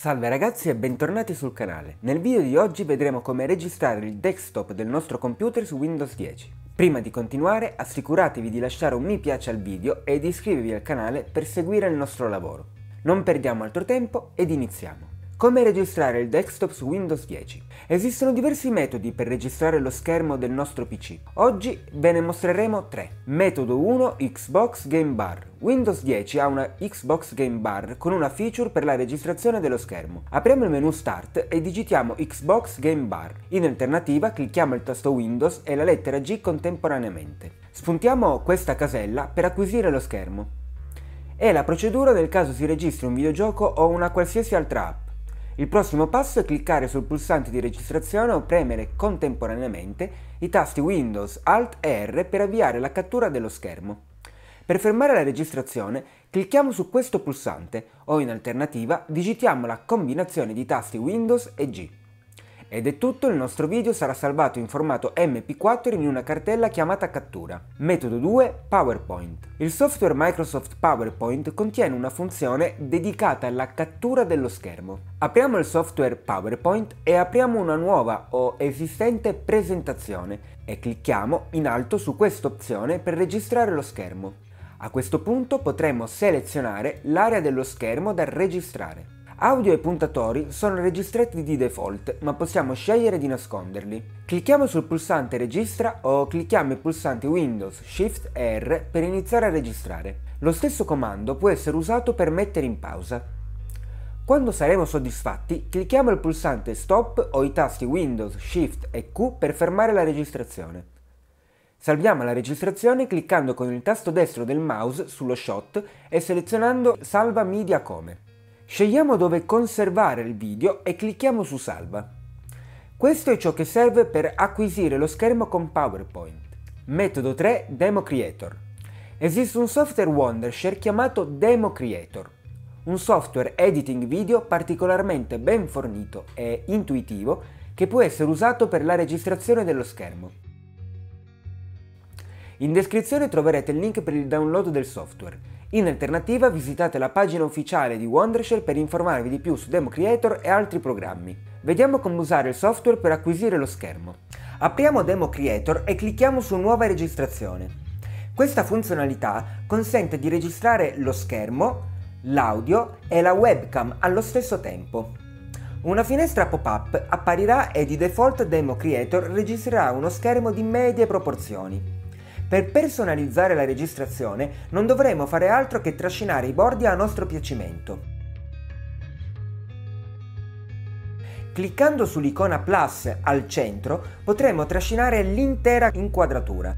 Salve ragazzi e bentornati sul canale. Nel video di oggi vedremo come registrare il desktop del nostro computer su Windows 10. Prima di continuare assicuratevi di lasciare un mi piace al video ed iscrivervi al canale per seguire il nostro lavoro. Non perdiamo altro tempo ed iniziamo. Come registrare il desktop su Windows 10? Esistono diversi metodi per registrare lo schermo del nostro PC. Oggi ve ne mostreremo tre. Metodo 1 Xbox Game Bar. Windows 10 ha una Xbox Game Bar con una feature per la registrazione dello schermo. Apriamo il menu Start e digitiamo Xbox Game Bar. In alternativa clicchiamo il tasto Windows e la lettera G contemporaneamente. Spuntiamo questa casella per acquisire lo schermo. È la procedura nel caso si registri un videogioco o una qualsiasi altra app. Il prossimo passo è cliccare sul pulsante di registrazione o premere contemporaneamente i tasti Windows, Alt e R per avviare la cattura dello schermo. Per fermare la registrazione clicchiamo su questo pulsante o in alternativa digitiamo la combinazione di tasti Windows e G. Ed è tutto, il nostro video sarà salvato in formato MP4 in una cartella chiamata cattura. Metodo 2 PowerPoint. Il software Microsoft PowerPoint contiene una funzione dedicata alla cattura dello schermo. Apriamo il software PowerPoint e apriamo una nuova o esistente presentazione e clicchiamo in alto su questa opzione per registrare lo schermo. A questo punto potremo selezionare l'area dello schermo da registrare. Audio e puntatori sono registrati di default, ma possiamo scegliere di nasconderli. Clicchiamo sul pulsante Registra o clicchiamo i pulsanti Windows, Shift e R per iniziare a registrare. Lo stesso comando può essere usato per mettere in pausa. Quando saremo soddisfatti, clicchiamo il pulsante Stop o i tasti Windows, Shift e Q per fermare la registrazione. Salviamo la registrazione cliccando con il tasto destro del mouse sullo shot e selezionando Salva media come. Scegliamo dove conservare il video e clicchiamo su Salva. Questo è ciò che serve per acquisire lo schermo con PowerPoint. Metodo 3 DemoCreator. Esiste un software Wondershare chiamato DemoCreator, un software editing video particolarmente ben fornito e intuitivo che può essere usato per la registrazione dello schermo. In descrizione troverete il link per il download del software. In alternativa visitate la pagina ufficiale di Wondershare per informarvi di più su DemoCreator e altri programmi. Vediamo come usare il software per acquisire lo schermo. Apriamo DemoCreator e clicchiamo su Nuova registrazione. Questa funzionalità consente di registrare lo schermo, l'audio e la webcam allo stesso tempo. Una finestra pop-up apparirà e di default DemoCreator registrerà uno schermo di medie proporzioni. Per personalizzare la registrazione non dovremo fare altro che trascinare i bordi a nostro piacimento. Cliccando sull'icona plus al centro potremo trascinare l'intera inquadratura.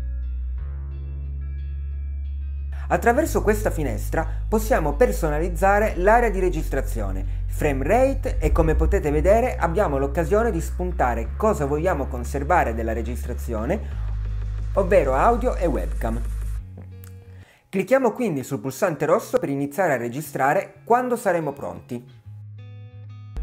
Attraverso questa finestra possiamo personalizzare l'area di registrazione, frame rate e come potete vedere abbiamo l'occasione di spuntare cosa vogliamo conservare della registrazione, ovvero audio e webcam. Clicchiamo quindi sul pulsante rosso per iniziare a registrare quando saremo pronti.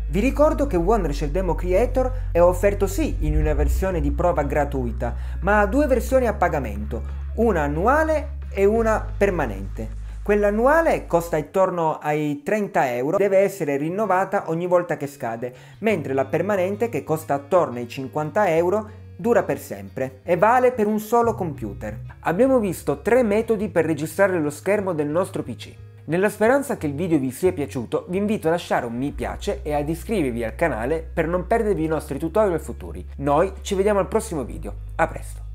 Vi ricordo che Wondershare DemoCreator è offerto sì in una versione di prova gratuita, ma ha due versioni a pagamento, una annuale e una permanente. Quella annuale costa intorno ai 30 euro, deve essere rinnovata ogni volta che scade, mentre la permanente, che costa attorno ai 50 euro, dura per sempre e vale per un solo computer. Abbiamo visto tre metodi per registrare lo schermo del nostro PC. Nella speranza che il video vi sia piaciuto, vi invito a lasciare un mi piace e ad iscrivervi al canale per non perdervi i nostri tutorial futuri. Noi ci vediamo al prossimo video, a presto!